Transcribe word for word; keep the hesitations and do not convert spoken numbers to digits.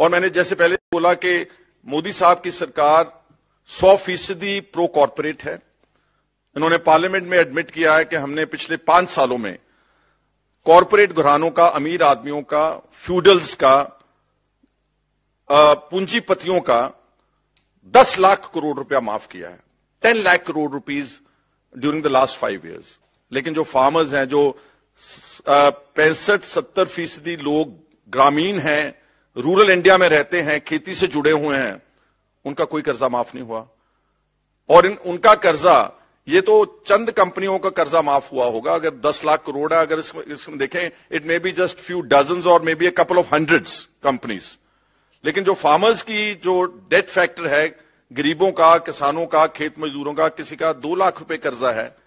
और मैंने जैसे पहले बोला कि मोदी साहब की सरकार सौ फीसदी प्रो कॉरपोरेट है। इन्होंने पार्लियामेंट में एडमिट किया है कि हमने पिछले पांच सालों में कॉरपोरेट घरानों का, अमीर आदमियों का, फ्यूडल्स का, पूंजीपतियों का दस लाख करोड़ रुपया माफ किया है, ten lakh crore rupees during the last five years. लेकिन जो फार्मर्स हैं, जो पैंसठ सत्तर फीसदी लोग ग्रामीण हैं, रूरल इंडिया में रहते हैं, खेती से जुड़े हुए हैं, उनका कोई कर्जा माफ नहीं हुआ। और इन उनका कर्जा, ये तो चंद कंपनियों का कर्जा माफ हुआ होगा, अगर दस लाख करोड़ है, अगर इसमें इसमें देखें it may be just few dozens और may be a couple of hundreds companies. लेकिन जो फार्मर्स की जो डेट फैक्टर है, गरीबों का, किसानों का, खेत मजदूरों का, किसी का दो लाख रुपए कर्जा है,